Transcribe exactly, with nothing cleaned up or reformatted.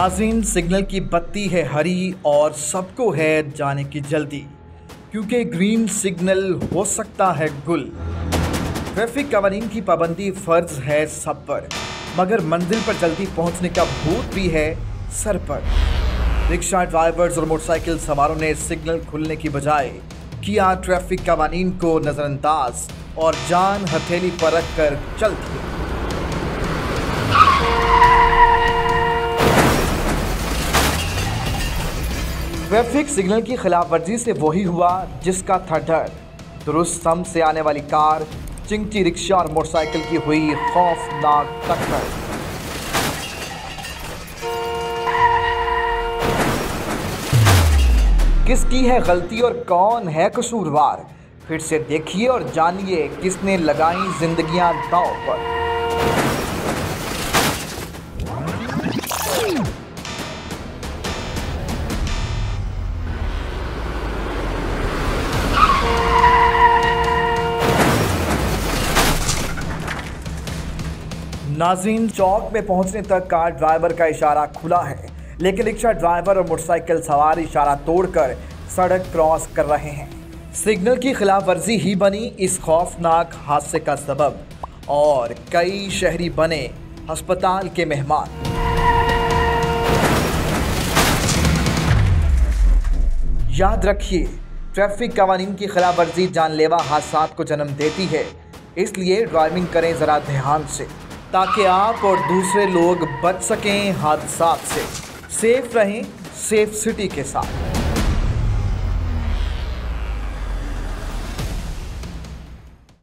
नाज़रीन, सिग्नल की बत्ती है हरी और सबको है जाने की जल्दी, क्योंकि ग्रीन सिग्नल हो सकता है गुल। ट्रैफिक कानून की पाबंदी फ़र्ज है सब पर, मगर मंजिल पर जल्दी पहुंचने का भूत भी है सर पर। रिक्शा ड्राइवर्स और मोटरसाइकिल सवारों ने सिग्नल खुलने की बजाय किया ट्रैफिक कानून को नज़रअंदाज और जान हथेली पर रख कर चल दिए। ट्रैफिक सिग्नल की खिलाफवर्जी से वही हुआ जिसका था डर। दुरुस्त सम से आने वाली कार, चिंगची रिक्शा और मोटरसाइकिल की हुई खौफनाक टक्कर। किसकी है गलती और कौन है कसूरवार? फिर से देखिए और जानिए किसने लगाई जिंदगियां दांव पर। नाज़रीन, चौक में पहुंचने तक कार ड्राइवर का इशारा खुला है, लेकिन रिक्शा ड्राइवर और मोटरसाइकिल सवार इशारा तोड़कर सड़क क्रॉस कर रहे हैं। सिग्नल की खिलाफवर्जी ही बनी इस खौफनाक हादसे का सबब और कई शहरी बने अस्पताल के मेहमान। याद रखिए, ट्रैफिक कानून की खिलाफवर्जी जानलेवा हादसा को जन्म देती है, इसलिए ड्राइविंग करें ज़रा ध्यान से, ताकि आप और दूसरे लोग बच सकें हादसा से। सेफ रहें, सेफ सिटी के साथ।